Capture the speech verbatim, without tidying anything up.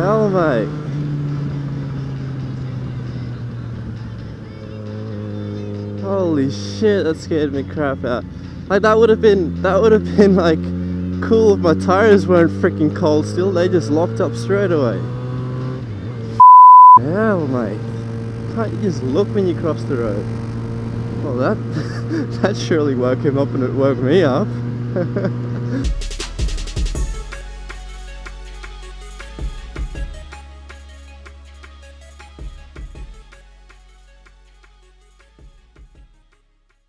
hell, mate. Holy shit, that scared me crap out. Like that would have been, that would have been like cool if my tires weren't freaking cold still. They just locked up straight away. F***ing hell, mate. Can't you just look when you cross the road? Well, that, that surely woke him up and it woke me up.